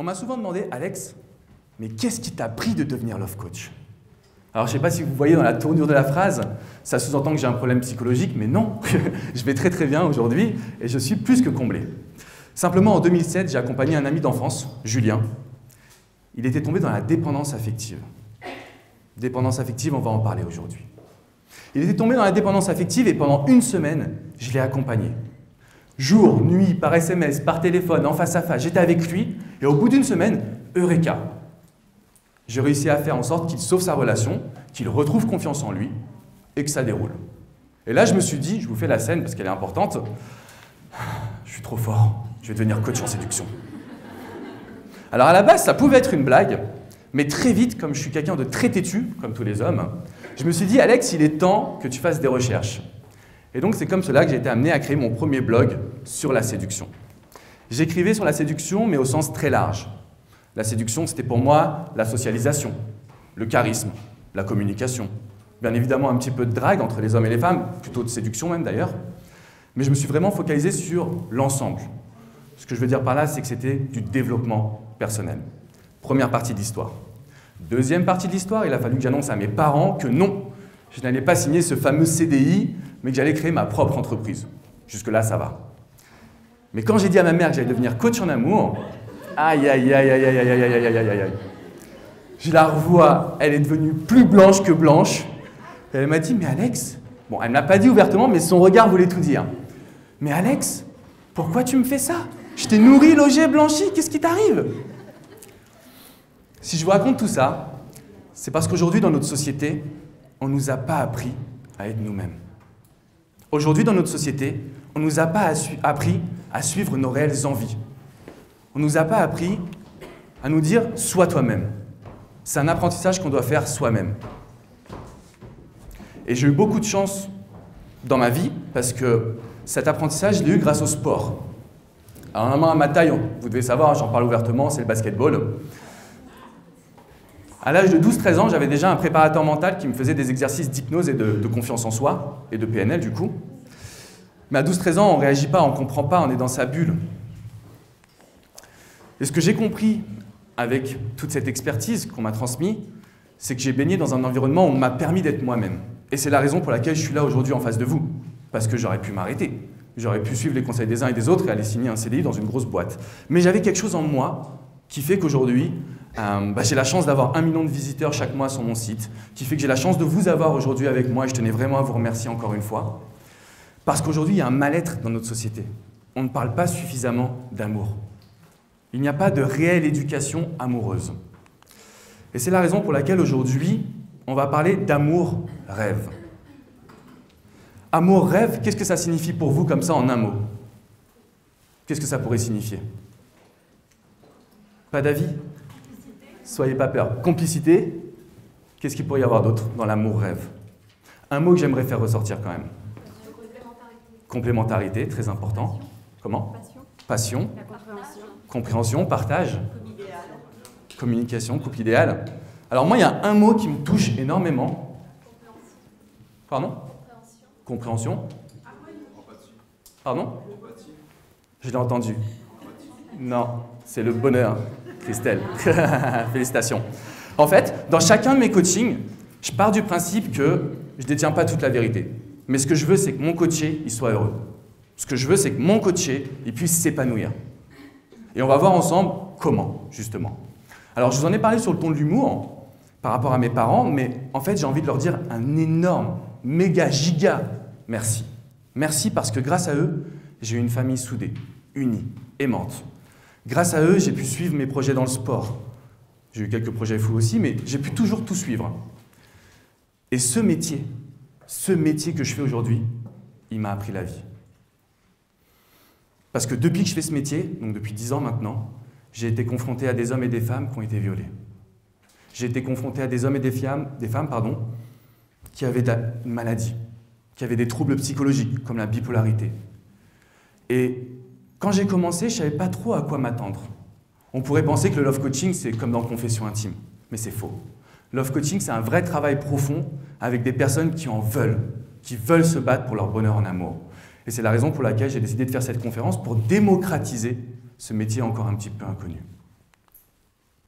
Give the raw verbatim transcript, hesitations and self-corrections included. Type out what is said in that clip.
On m'a souvent demandé, Alex, mais qu'est-ce qui t'a pris de devenir love coach? Alors, je ne sais pas si vous voyez dans la tournure de la phrase, ça sous-entend que j'ai un problème psychologique, mais non, je vais très très bien aujourd'hui et je suis plus que comblé. Simplement, en deux mille sept, j'ai accompagné un ami d'enfance, Julien. Il était tombé dans la dépendance affective. Dépendance affective, on va en parler aujourd'hui. Il était tombé dans la dépendance affective et pendant une semaine, je l'ai accompagné. Jour, nuit, par S M S, par téléphone, en face à face, j'étais avec lui et au bout d'une semaine, eureka! J'ai réussi à faire en sorte qu'il sauve sa relation, qu'il retrouve confiance en lui et que ça déroule. Et là, je me suis dit, je vous fais la scène parce qu'elle est importante, je suis trop fort, je vais devenir coach en séduction. Alors à la base, ça pouvait être une blague, mais très vite, comme je suis quelqu'un de très têtu, comme tous les hommes, je me suis dit, Alex, il est temps que tu fasses des recherches. Et donc, c'est comme cela que j'ai été amené à créer mon premier blog sur la séduction. J'écrivais sur la séduction, mais au sens très large. La séduction, c'était pour moi la socialisation, le charisme, la communication. Bien évidemment, un petit peu de drague entre les hommes et les femmes, plutôt de séduction même d'ailleurs. Mais je me suis vraiment focalisé sur l'ensemble. Ce que je veux dire par là, c'est que c'était du développement personnel. Première partie de l'histoire. Deuxième partie de l'histoire, il a fallu que j'annonce à mes parents que non, je n'allais pas signer ce fameux C D I, mais que j'allais créer ma propre entreprise. Jusque-là, ça va. Mais quand j'ai dit à ma mère que j'allais devenir coach en amour, aïe, aïe, aïe, aïe, aïe, aïe, aïe, aïe, aïe, aïe. Je la revois, elle est devenue plus blanche que blanche. Et elle m'a dit, mais Alex, bon, elle ne l'a pas dit ouvertement, mais son regard voulait tout dire. Mais Alex, pourquoi tu me fais ça? Je t'ai nourri, logé, blanchi, qu'est-ce qui t'arrive? Si je vous raconte tout ça, c'est parce qu'aujourd'hui, dans notre société, on ne nous a pas appris à être nous-mêmes. Aujourd'hui, dans notre société, on ne nous a pas appris à suivre nos réelles envies. On ne nous a pas appris à nous dire « sois toi-même ». C'est un apprentissage qu'on doit faire soi-même. Et j'ai eu beaucoup de chance dans ma vie parce que cet apprentissage, je l'ai eu grâce au sport. Alors, normalement, à ma taille, vous devez savoir, j'en parle ouvertement, c'est le basketball. À l'âge de douze treize ans, j'avais déjà un préparateur mental qui me faisait des exercices d'hypnose et de, de confiance en soi, et de P N L du coup. Mais à douze treize ans, on ne réagit pas, on ne comprend pas, on est dans sa bulle. Et ce que j'ai compris avec toute cette expertise qu'on m'a transmise, c'est que j'ai baigné dans un environnement où on m'a permis d'être moi-même. Et c'est la raison pour laquelle je suis là aujourd'hui en face de vous. Parce que j'aurais pu m'arrêter. J'aurais pu suivre les conseils des uns et des autres et aller signer un C D I dans une grosse boîte. Mais j'avais quelque chose en moi qui fait qu'aujourd'hui, euh, bah, j'ai la chance d'avoir un million de visiteurs chaque mois sur mon site, qui fait que j'ai la chance de vous avoir aujourd'hui avec moi. Et je tenais vraiment à vous remercier encore une fois. Parce qu'aujourd'hui, il y a un mal-être dans notre société. On ne parle pas suffisamment d'amour. Il n'y a pas de réelle éducation amoureuse. Et c'est la raison pour laquelle aujourd'hui, on va parler d'amour-rêve. Amour-rêve, qu'est-ce que ça signifie pour vous comme ça en un mot? Qu'est-ce que ça pourrait signifier? Pas d'avis? Soyez pas peur. Complicité? Qu'est-ce qu'il pourrait y avoir d'autre dans l'amour-rêve? Un mot que j'aimerais faire ressortir quand même. Complémentarité. Complémentarité, très important. Passion. Comment? Passion. Passion. Compréhension, partage, communication, couple idéal. Alors moi, il y a un mot qui me touche énormément. Compréhension. Pardon? Compréhension. Compréhension. Pardon? Je l'ai entendu. Non, c'est le bonheur, Christelle. Félicitations. En fait, dans chacun de mes coachings, je pars du principe que je ne détiens pas toute la vérité. Mais ce que je veux, c'est que mon coaché, il soit heureux. Ce que je veux, c'est que mon coaché, il puisse s'épanouir. Et on va voir ensemble comment, justement. Alors, je vous en ai parlé sur le ton de l'humour, par rapport à mes parents, mais en fait, j'ai envie de leur dire un énorme, méga, giga merci. Merci parce que grâce à eux, j'ai eu une famille soudée, unie, aimante. Grâce à eux, j'ai pu suivre mes projets dans le sport. J'ai eu quelques projets fous aussi, mais j'ai pu toujours tout suivre. Et ce métier, ce métier que je fais aujourd'hui, il m'a appris la vie. Parce que depuis que je fais ce métier, donc depuis dix ans maintenant, j'ai été confronté à des hommes et des femmes qui ont été violés. J'ai été confronté à des hommes et des femmes, des femmes pardon, qui avaient une maladie, qui avaient des troubles psychologiques, comme la bipolarité. Et quand j'ai commencé, je ne savais pas trop à quoi m'attendre. On pourrait penser que le love coaching, c'est comme dans Confession Intime, mais c'est faux. Love coaching, c'est un vrai travail profond avec des personnes qui en veulent, qui veulent se battre pour leur bonheur en amour. Et c'est la raison pour laquelle j'ai décidé de faire cette conférence pour démocratiser ce métier encore un petit peu inconnu.